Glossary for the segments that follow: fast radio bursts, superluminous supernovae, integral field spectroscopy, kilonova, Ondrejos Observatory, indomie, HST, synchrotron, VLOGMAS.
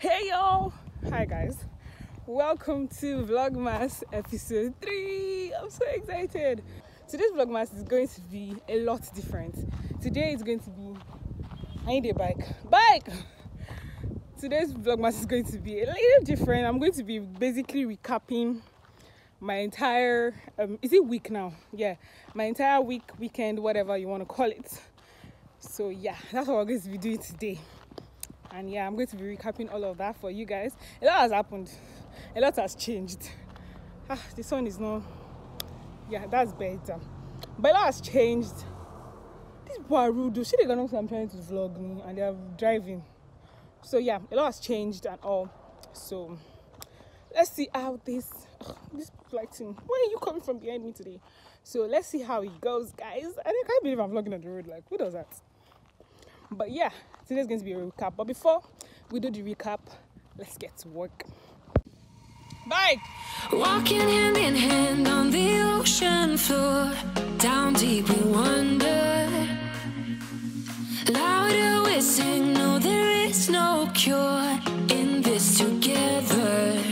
Hey y'all! Hi guys, welcome to Vlogmas episode 3. I'm so excited. Today's Vlogmas is going to be a lot different. Today is going to be, I need a bike. Today's Vlogmas is going to be a little different. I'm going to be basically recapping my entire is it week now? Yeah, my entire weekend, whatever you want to call it. So yeah, that's what we're going to be doing today. And yeah, I'm going to be recapping all of that for you guys. A lot has happened, a lot has changed. The sun is not, yeah, that's better, but a lot has changed. These people are rude though. See, they don't know I'm trying to vlog me and they're driving. So yeah, a lot has changed and all. So let's see how this lighting, why are you coming from behind me today? So let's see how it goes, guys. And I can't believe I'm vlogging on the road, like who does that? But yeah, today's going to be a recap. But before we do the recap, let's get to work. Bye! Walking hand in hand on the ocean floor, down deep we wander. Louder we sing, no there is no cure, in this together.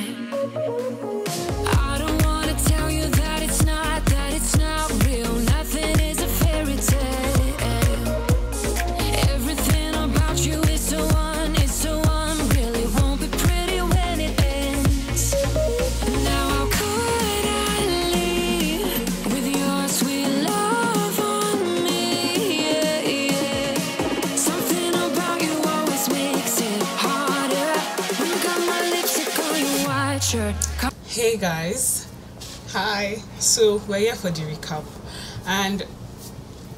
I don't want to tell you that it's not real, nothing is a fairy tale. Hey guys, hi. So we're here for the recap, and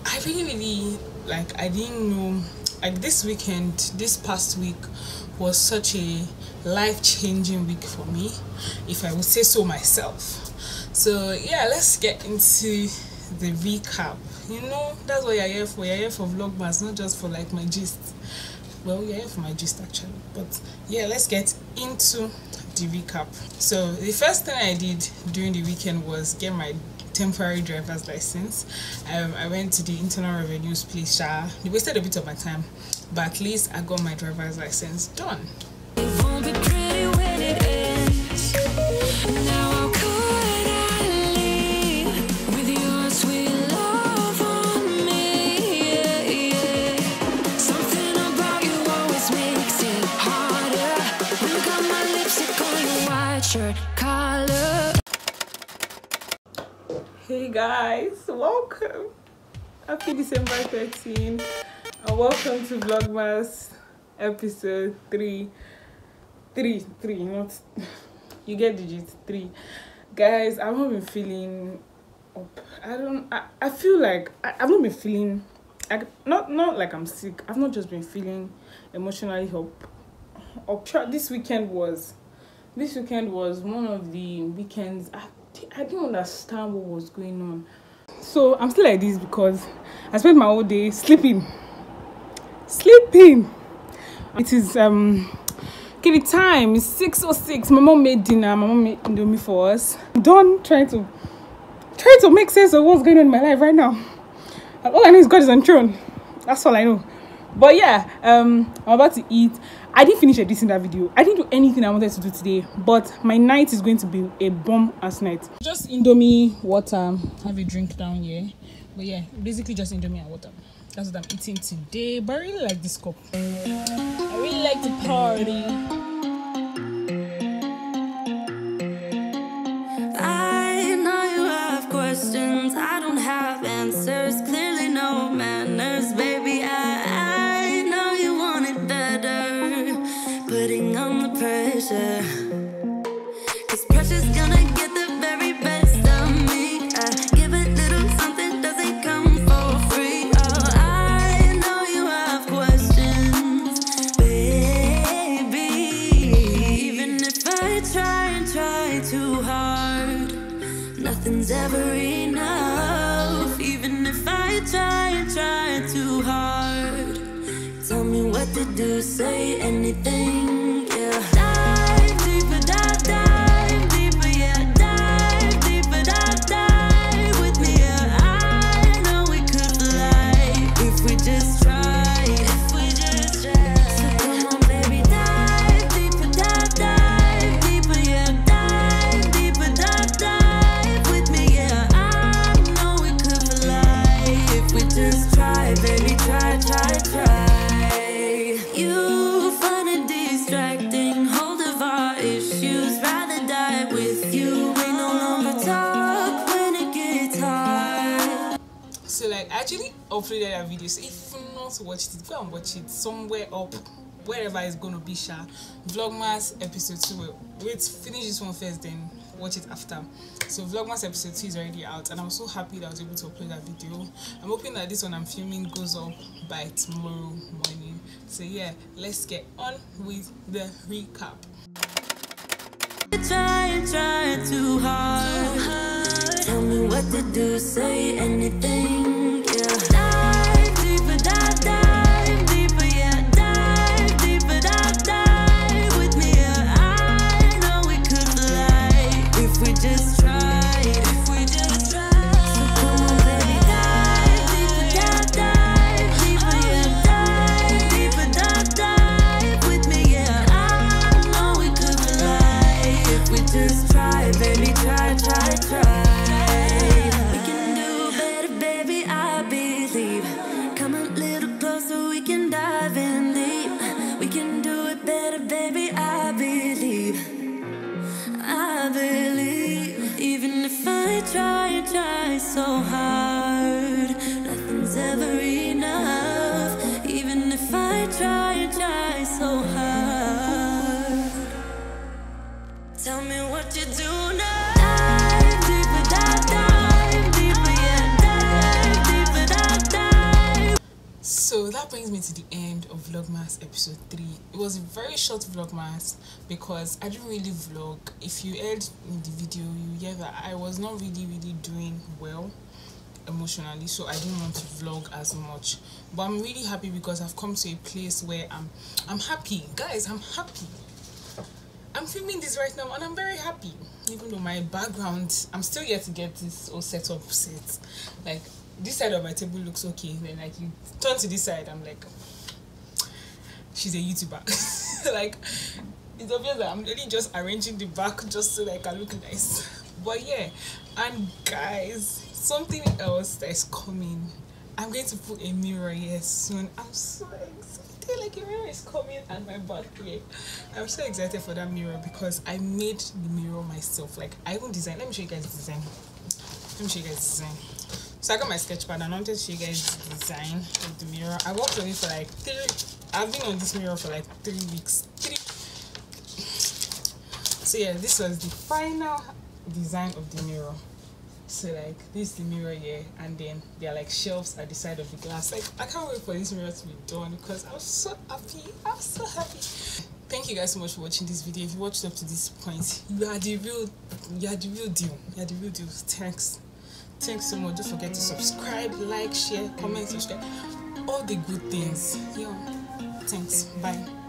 I really like, I didn't know, like this past week was such a life-changing week for me, if I would say so myself. So yeah, let's get into the recap. You know, that's what you're here for. You're here for Vlogmas, not just for like my gist. Well, you're here for my gist actually, but yeah, let's get into the recap. So the first thing I did during the weekend was get my temporary driver's license. I went to the Internal Revenue's place. They wasted a bit of my time, but at least I got my driver's license done. It won't be pretty when it ends. Now how could I leave with your sweet love on me? Yeah, yeah. Something about you always makes it harder. When you got my lipstick on your white shirt collar. Hey guys, welcome. Happy December 13th and welcome to Vlogmas episode 3, not you get digits 3. Guys, I've not been feeling up. I feel like I've not been feeling like, not like I'm sick. I've not just been feeling emotionally up. This weekend was one of the weekends I didn't understand what was going on. So I'm still like this because I spent my whole day sleeping. It is okay, the time is 6:06. My mom made dinner. My mom made indomie for us. I'm done trying to make sense of what's going on in my life right now. All I know is God is on throne. That's all I know. But yeah, I'm about to eat. I didn't finish editing that video. I didn't do anything I wanted to do today. But my night is going to be a bomb ass night. Just indomie, water, have a drink down here. But yeah, basically just indomie and water. That's what I'm eating today. But I really like this cup. I really like the party. I know you have questions, I don't have answers. Clearly no manners, baby. I know you want it better. Putting on the pressure, 'cause pressure's gonna get the very best of me. Give a little something, doesn't come for free. Nothing's ever enough, even if I try too hard. Tell me what to do, say anything, yeah. Dive deeper, yeah. Dive deeper, dive with me, yeah. I know we could fly if we just try. So come on, baby, dive deeper. uploaded their videos. If you've not watched it, go and watch it somewhere up, wherever it's gonna be, sha. Vlogmas episode 2. Wait, finish this one first, then watch it after. So Vlogmas episode 2 is already out, and I'm so happy that I was able to upload that video. I'm hoping that this one I'm filming goes up by tomorrow morning. So yeah, let's get on with the recap. Trying too hard. Tell me what to do, say anything. So that brings me to the end of Vlogmas episode 3. It was a very short Vlogmas because I didn't really vlog. If you heard in the video, you hear that I was not really doing well emotionally, so I didn't want to vlog as much. But I'm really happy because I've come to a place where I'm happy. Guys, I'm happy. I'm filming this right now and I'm very happy. Even though my background, I'm still yet to get this all set up set. Like, this side of my table looks okay, then like you turn to this side, I'm like, she's a YouTuber. Like, it's obvious that I'm really just arranging the back just so that I can look nice. But yeah, and guys, something else that is coming. I'm going to put a mirror here soon. I'm so excited, like a mirror is coming and my birthday. I'm so excited for that mirror because I made the mirror myself. Like, I even designed. Let me show you guys the design. Let me show you guys the design. So I got my sketch pad and I wanted to show you guys the design of the mirror. I worked on it for like 3 I've been on this mirror for like 3 weeks. So yeah, this was the final design of the mirror. So like, this is the mirror here, and then there are like shelves at the side of the glass. Like, I can't wait for this mirror to be done because I'm so happy. I'm so happy. Thank you guys so much for watching this video. If you watched up to this point, you are the real deal. You are the real deal. Thanks. Thanks so much. Don't forget to subscribe, like, share, comment, subscribe, all the good things. Yo, thanks. Bye.